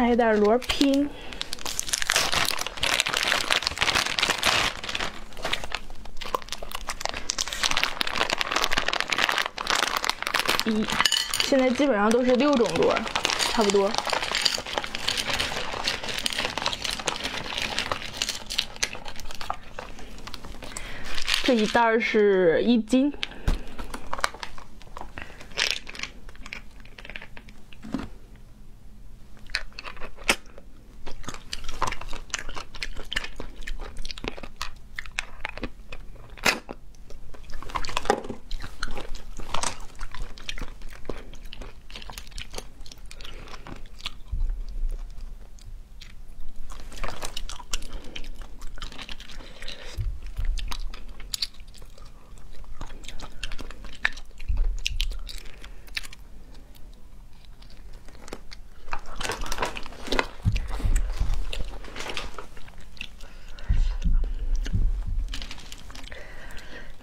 开一袋螺拼。 现在基本上都是6种螺，差不多。这一袋是1斤。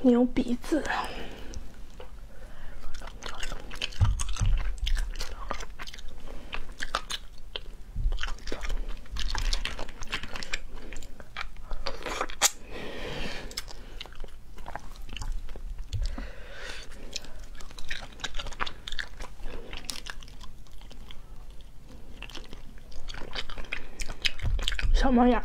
牛鼻子，小猫眼。